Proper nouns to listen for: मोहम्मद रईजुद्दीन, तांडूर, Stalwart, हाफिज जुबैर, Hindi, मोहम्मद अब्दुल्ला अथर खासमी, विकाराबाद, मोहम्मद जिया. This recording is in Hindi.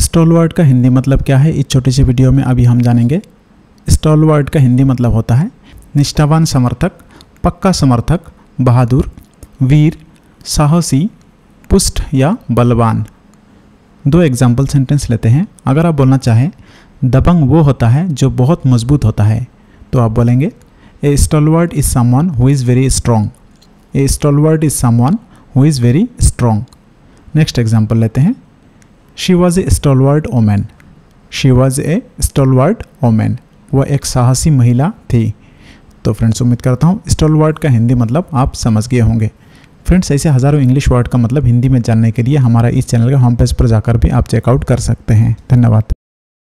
स्टॉलवर्ट का हिंदी मतलब क्या है, इस छोटी सी वीडियो में अभी हम जानेंगे। स्टॉलवर्ट का हिंदी मतलब होता है निष्ठावान समर्थक, पक्का समर्थक, बहादुर, वीर, साहसी, पुष्ट या बलवान। दो एग्जाम्पल सेंटेंस लेते हैं। अगर आप बोलना चाहें दबंग वो होता है जो बहुत मजबूत होता है, तो आप बोलेंगे a stalwart is someone who is very strong. A stalwart is someone who is very strong. Next example लेते हैं। She was a stalwart women. She was a stalwart women. वह एक साहसी महिला थी। तो फ्रेंड्स उम्मीद करता हूँ स्टॉलवर्ट का हिंदी मतलब आप समझ गए होंगे। फ्रेंड्स ऐसे हज़ारों इंग्लिश वर्ड का मतलब हिंदी में जानने के लिए हमारा इस चैनल का होम पेज पर जाकर भी आप चेकआउट कर सकते हैं। धन्यवाद।